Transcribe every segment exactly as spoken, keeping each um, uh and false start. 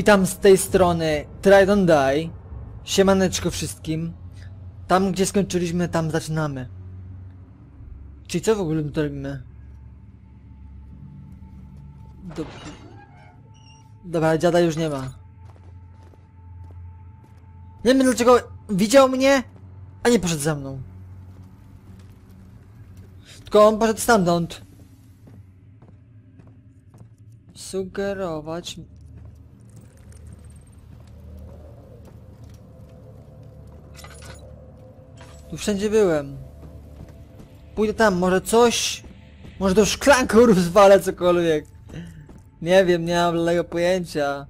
Witam z tej strony Try Don't Die. Siemaneczko wszystkim. Tam gdzie skończyliśmy, tam zaczynamy. Czyli co w ogóle my to robimy? Dobra. Dobra, dziada już nie ma. Nie wiem dlaczego widział mnie, a nie poszedł za mną. Tylko on poszedł stamtąd. Sugerować... Tu wszędzie byłem. Pójdę tam, może coś... Może do szklankę rozwalę cokolwiek. Nie wiem, nie mam żadnego pojęcia.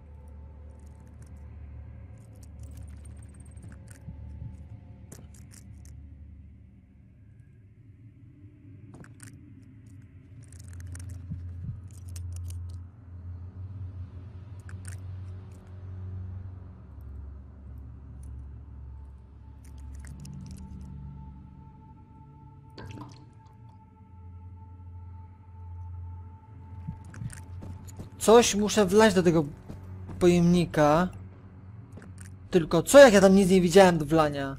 Coś muszę wlać do tego pojemnika. Tylko co jak ja tam nic nie widziałem do wlania?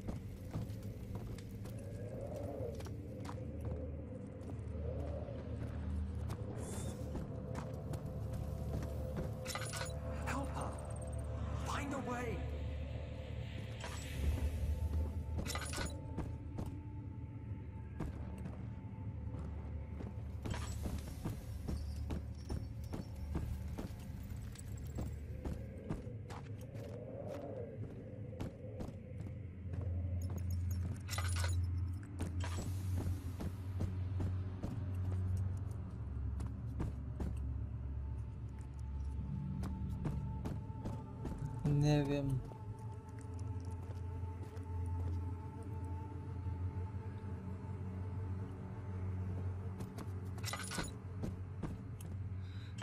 Nie wiem.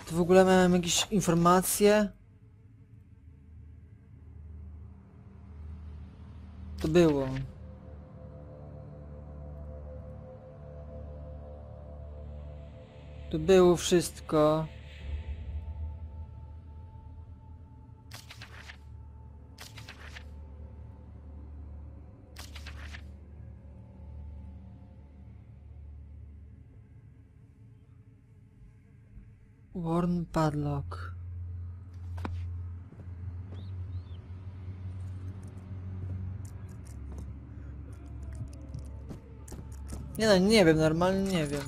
Tu w ogóle miałem jakieś informacje? To było. To było wszystko. Worn padlock. Nie no, nie wiem, normalnie nie wiem.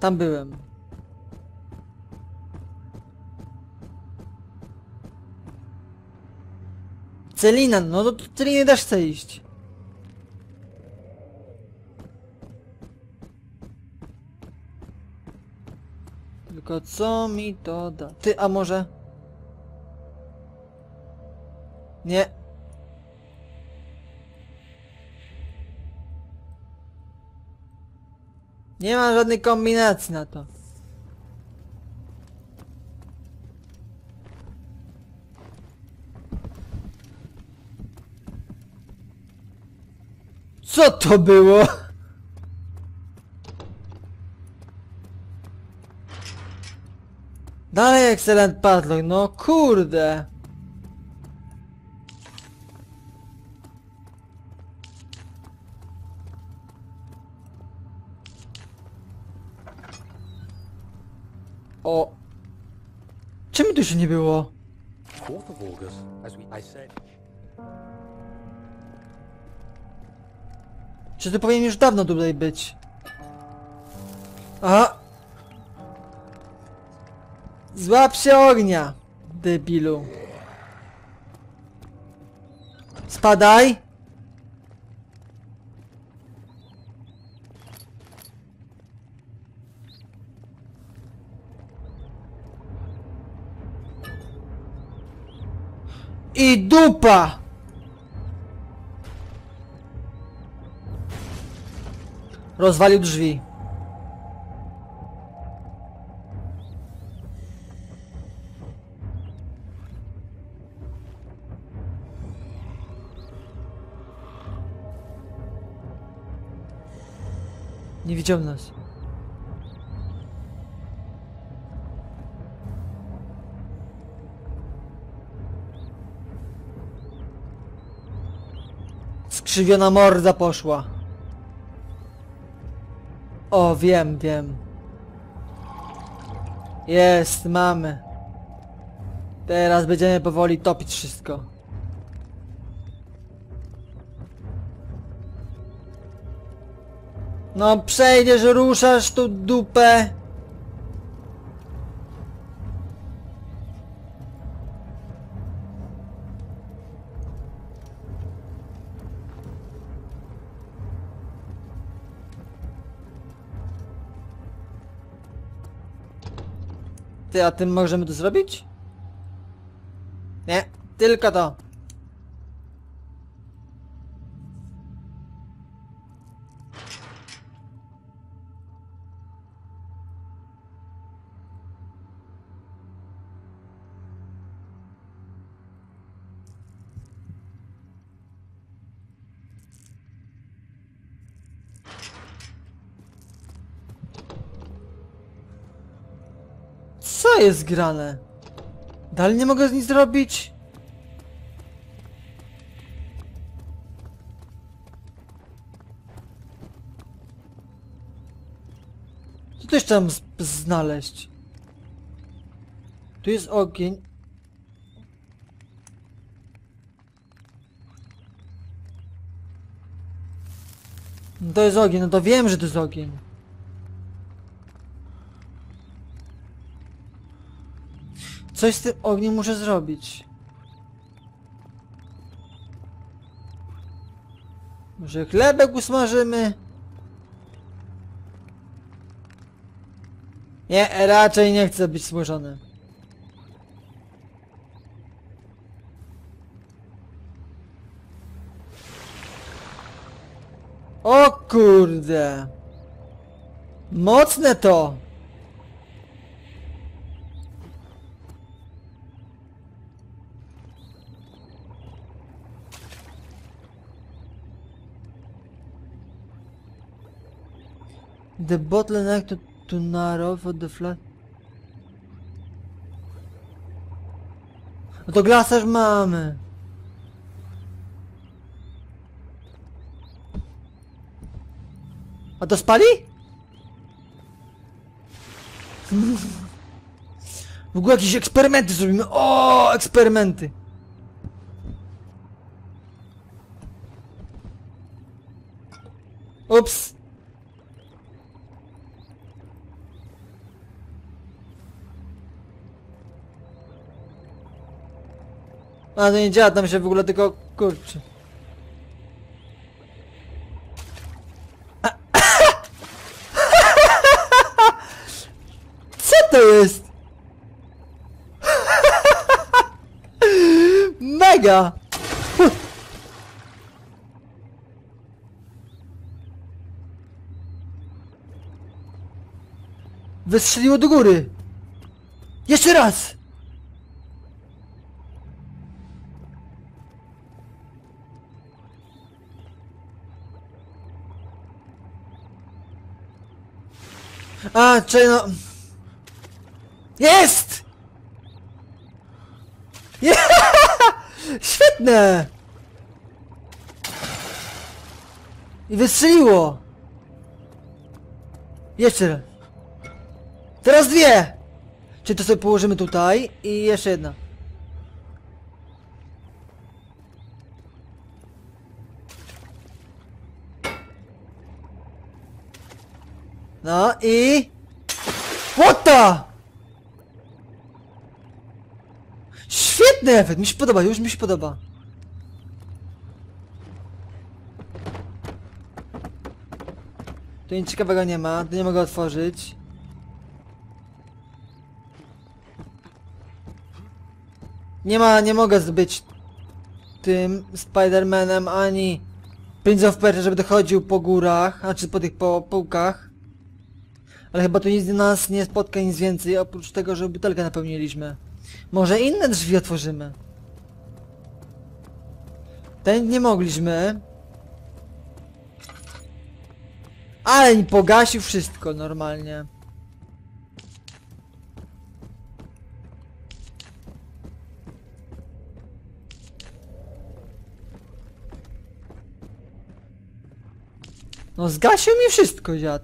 Tam byłem. Celina, no to Celiny nie dasz chce iść. Tylko co mi to da? Ty, a może? Nie. Nie ma żadnej kombinacji na to. Co to było? Dalej excellent padlock, no kurde. O. Czemu tu się nie było? Czy to powinien już dawno tutaj być? Aha. Złap się ognia, debilu. Spadaj. I dupa. Rozwalił drzwi. Nie widział nas. Skrzywiona morda poszła. O, wiem, wiem. Jest, mamy. Teraz będziemy powoli topić wszystko. No przejdziesz, ruszasz tu dupę. Ty, a tym możemy to zrobić? Nie, tylko to. Co jest grane? Dalej nie mogę z nic zrobić. Co też tam znaleźć? Tu jest ogień. No to jest ogień, no to wiem, że to jest ogień. Coś z tym ogniem muszę zrobić. Może chlebek usmażymy? Nie, raczej nie chcę być smażony. O kurde! Mocne to! The bottleneck to, to narrow for the flat. No to glasaż mamy. A to spali? W ogóle jakieś eksperymenty zrobimy. O, eksperymenty. Ups. A to nie działa tam się w ogóle, tylko kurczę. Co to jest? Mega! Wystrzeliło do góry! Jeszcze raz! A, czy no... Jest! Je Świetne! I wystrzeliło! Jeszcze raz. Teraz dwie! Czyli to sobie położymy tutaj i jeszcze jedna. No i... What the? Świetny efekt! Mi się podoba, już mi się podoba. Tu nic ciekawego nie ma, tu nie mogę otworzyć. Nie ma, nie mogę zbyć tym Spider-Manem ani Prince of Persia, żeby dochodził po górach, znaczy po tych po półkach. Ale chyba tu nic nas nie spotka, nic więcej, oprócz tego, że butelkę napełniliśmy. Może inne drzwi otworzymy? Ten nie mogliśmy. Ale pogasił wszystko normalnie. No zgasił mi wszystko, dziad.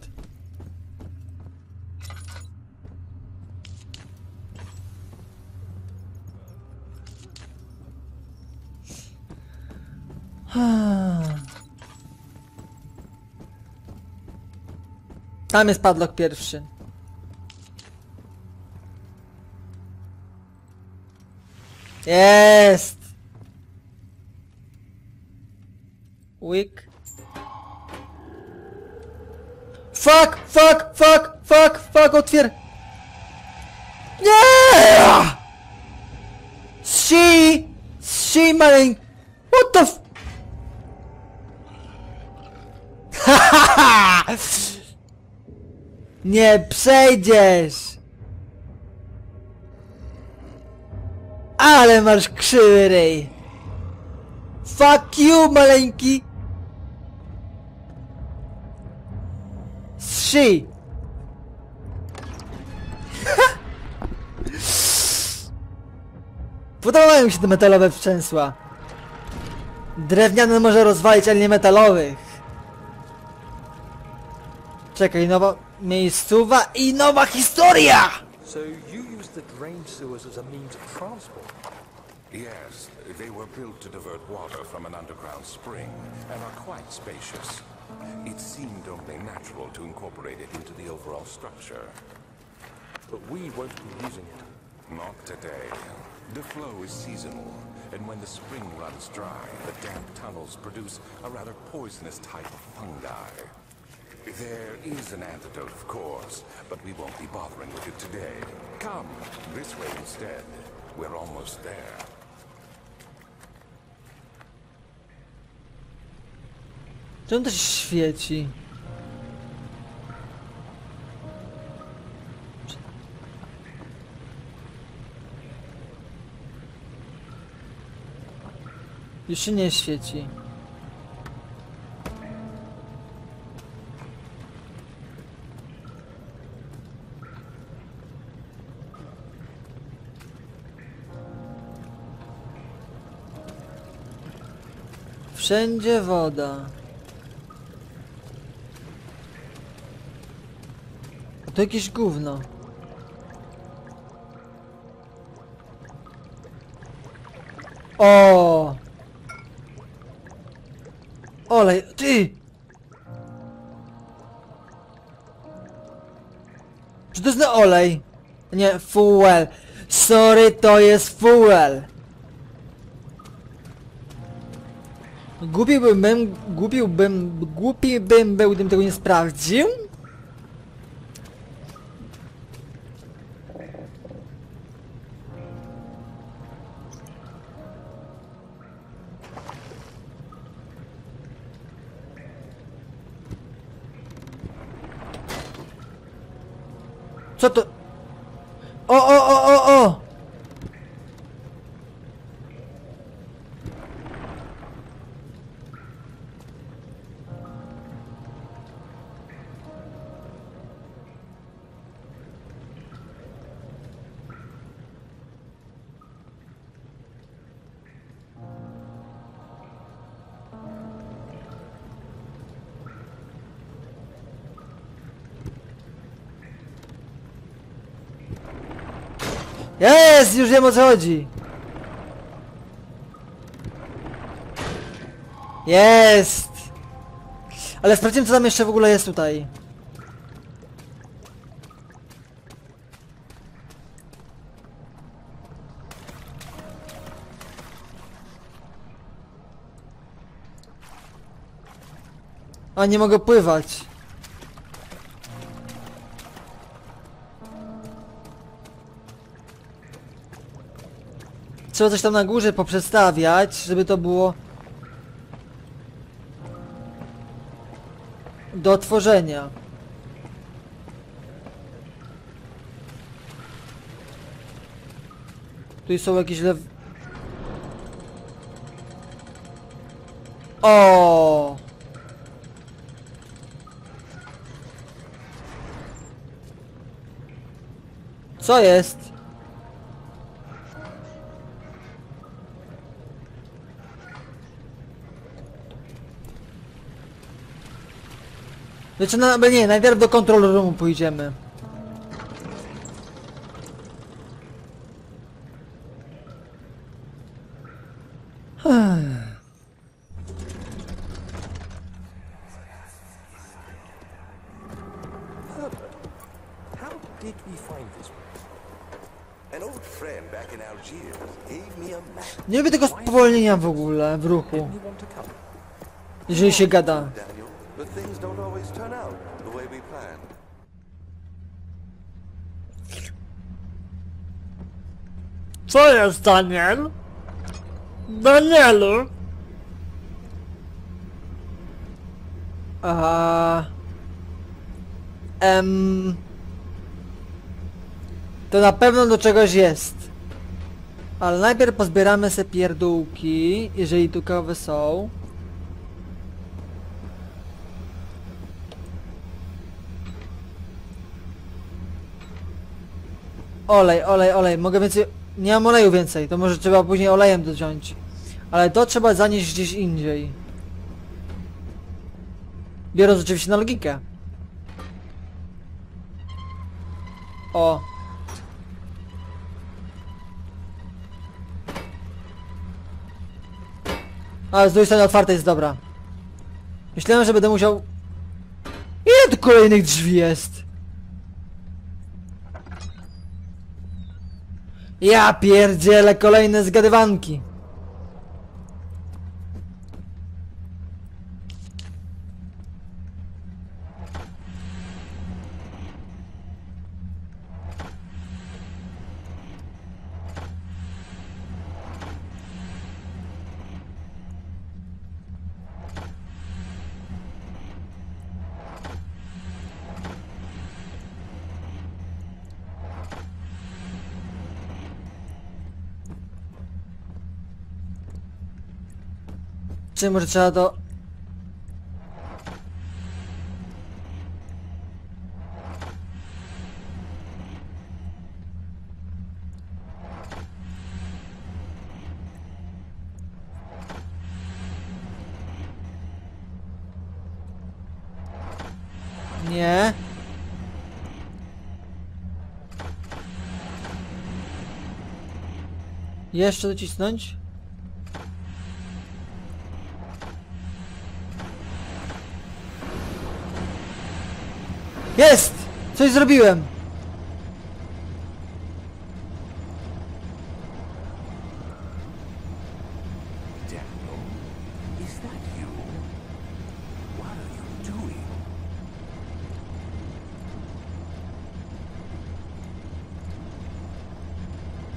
Tam jest padlock pierwszy. Jest! Łyk. Fuck, fuck, fuck, fuck, fuck, otwier... Nie! She! She maling... What the f... Nie przejdziesz! Ale masz krzywy ryj! Fuck you, maleńki! Zszy! Podobają mi się te metalowe sprzęsła. Drewniany może rozwalić, ale nie metalowych. Czekaj, nowa miejscowa i nowa historia! So you used the drain sewers as a means of transport? Yes, they were built to divert water from an underground spring and are quite spacious. It seemed only natural to incorporate it into the overall structure. But we won't be using it. Not today. The flow is seasonal, and when the spring runs dry, the damp tunnels produce a rather poisonous type of fungi. There is an antidote, of course, but we won't be bothering with it today. Come, this way instead. We're almost there. Czemu to się świeci? Już się nie świeci. Wszędzie woda. To jakieś gówno. O! Olej, ty! Czy to jest na olej? Nie, fuel. Sorry, to jest fuel. Głupi bym, głupi bym, głupi bym był, gdybym tego nie sprawdził. Co to? O, o, o, o, o! Jest! Już wiem, o co chodzi! Jest! Ale sprawdziłem, co tam jeszcze w ogóle jest tutaj. A, nie mogę pływać. Trzeba coś tam na górze poprzestawiać, żeby to było do otworzenia. Tu są jakieś lew... O! Co jest? Znaczy, no, nie, najpierw do control roomu pójdziemy. Nie lubię tego spowolnienia w ogóle w ruchu. Jeżeli się gada. Co jest, Daniel? Danielu? Aha. Um. To na pewno do czegoś jest. Ale najpierw pozbieramy se pierdółki, jeżeli tu kawy są. Olej, olej, olej. Mogę więcej... Nie mam oleju więcej, to może trzeba później olejem dociąć. Ale to trzeba zanieść gdzieś indziej. Biorąc oczywiście na logikę. O. Ale z drugiej strony otwarte jest, dobra. Myślałem, że będę musiał... Ile tu kolejnych drzwi jest? Ja pierdzielę, kolejne zgadywanki. Czy może trzeba to... Nie. Jeszcze docisnąć? Jest! Coś zrobiłem!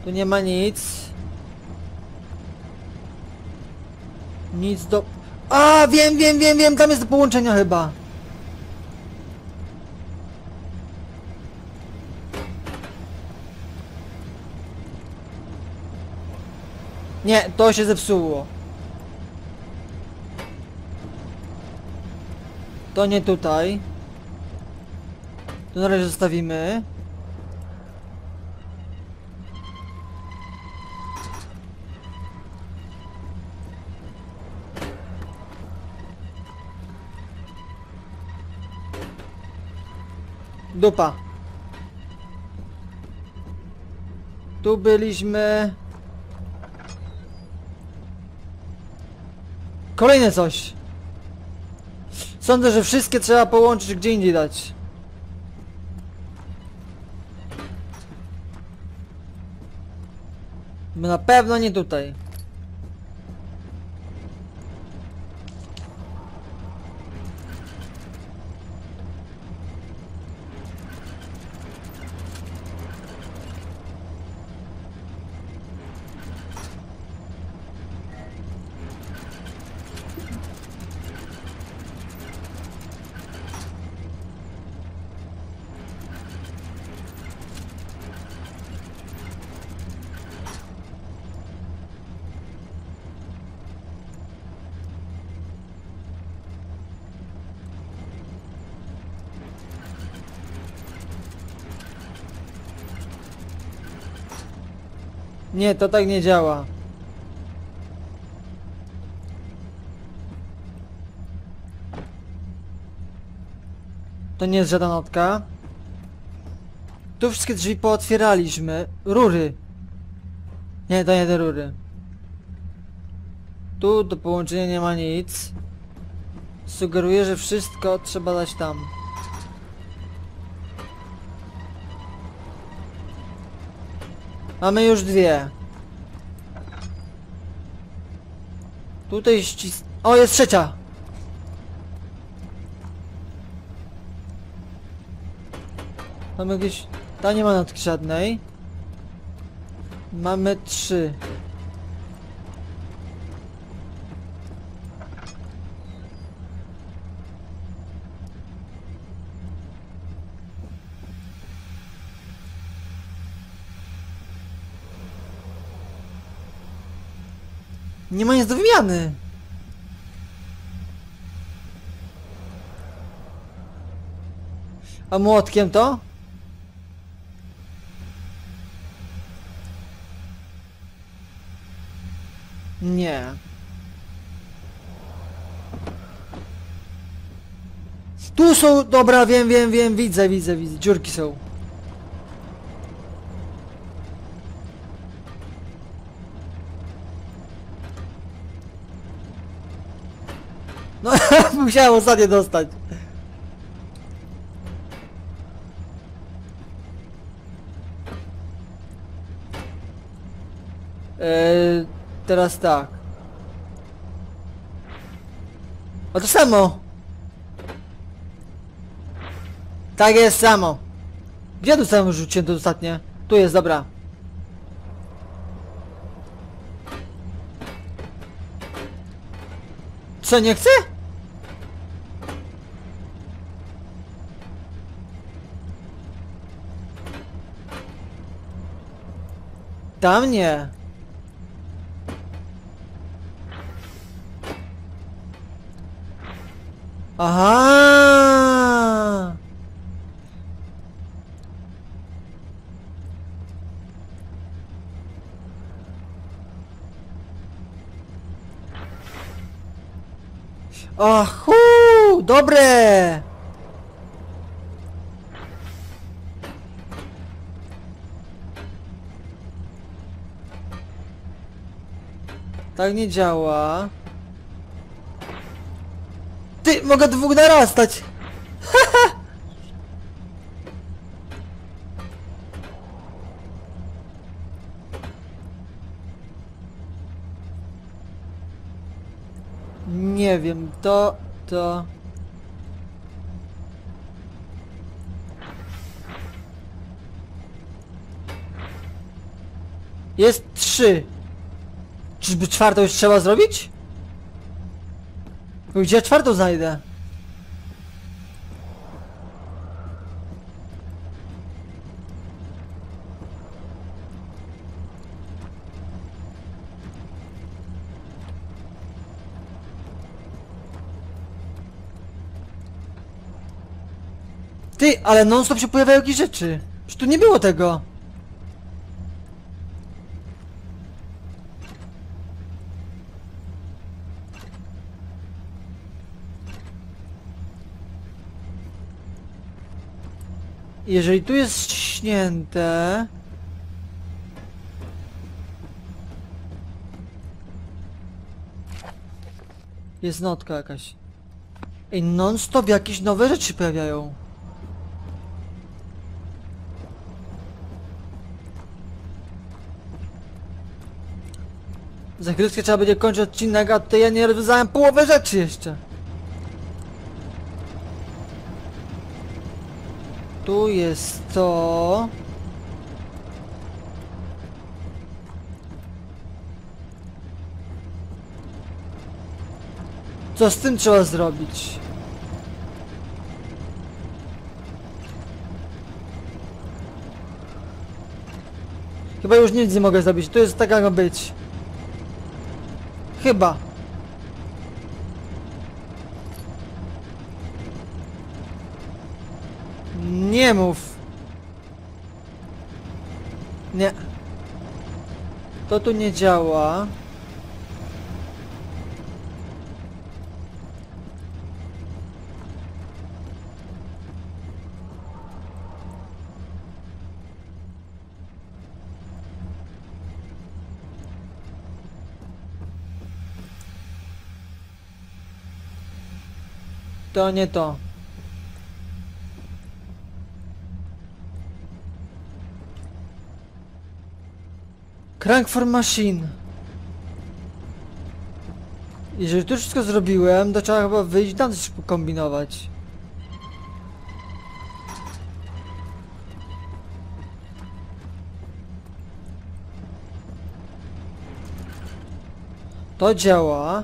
Tu nie ma nic. Nic do... A, wiem, wiem, wiem, wiem! Tam jest do połączenia chyba. Nie, to się zepsuło. To nie tutaj. To na razie zostawimy. Dupa. Tu byliśmy... Kolejne coś. Sądzę, że wszystkie trzeba połączyć, gdzie indziej dać. Na pewno nie tutaj. Nie, to tak nie działa. To nie jest żadna notka. Tu wszystkie drzwi pootwieraliśmy. Rury. Nie, to nie te rury. Tu do połączenia nie ma nic. Sugeruję, że wszystko trzeba dać tam. Mamy już dwie. Tutaj ścis... O, jest trzecia! Mamy gdzieś... Ta nie ma notki żadnej. Mamy trzy. Nie ma nic do wymiany! A młotkiem to? Nie. Tu są... Dobra, wiem, wiem, wiem, widzę, widzę, widzę. Dziurki są. No, musiałem ostatnio dostać. Eee, teraz tak. O, to samo. Tak jest samo. Gdzie tu samo rzuciłem to ostatnie? Tu jest, dobra. Co, nie chce? Tam nie. Aha. Achu, dobre. Tak nie działa. Ty, mogę dwóch narastać. Nie wiem, to... to... Jest trzy. Czyżby czwartą już trzeba zrobić? Gdzie ja czwartą znajdę? Ty, ale non stop się pojawiają jakieś rzeczy. Przecież tu nie było tego. Jeżeli tu jest ściśnięte... Jest notka jakaś. Ej, non stop jakieś nowe rzeczy pojawiają. Za chwileczkę trzeba będzie kończyć odcinek, a tutaj ja nie rozwiązałem połowy rzeczy jeszcze. Tu jest to... Co z tym trzeba zrobić? Chyba już nic nie mogę zrobić, tu jest tak jak ma być. Chyba. Nie mów. Nie. To tu nie działa. To nie to. Crank for machine. Jeżeli to wszystko zrobiłem, to trzeba chyba wyjść tam coś pokombinować. To działa.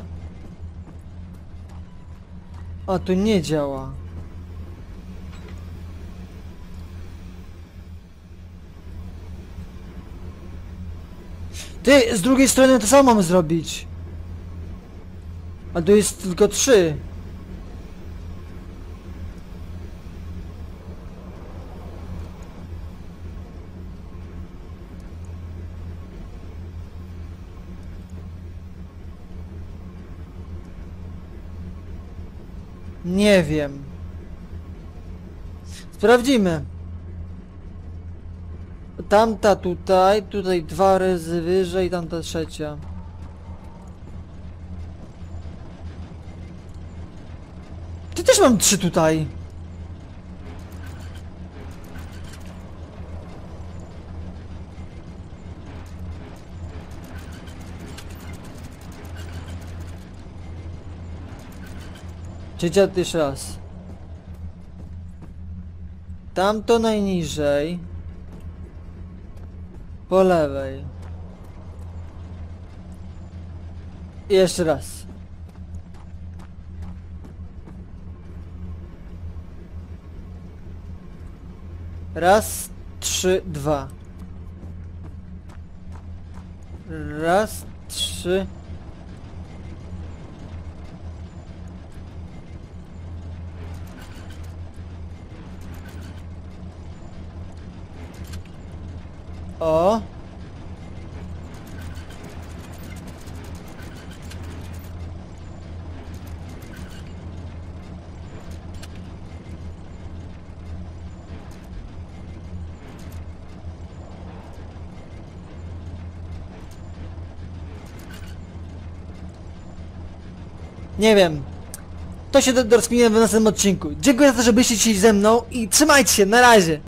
A tu nie działa. Ty, z drugiej strony to samo mam zrobić. A tu jest tylko trzy. Nie wiem. Sprawdzimy. Tamta tutaj, tutaj dwa razy wyżej, tamta trzecia. Ty też mam trzy tutaj. Trzecia jeszcze raz. Tamto najniżej. Po lewej. I jeszcze raz. Raz, trzy, dwa. Raz, trzy. O. Nie wiem. To się rozkminię w następnym odcinku. Dziękuję za to, że byliście dzisiaj ze mną i trzymajcie się. Na razie.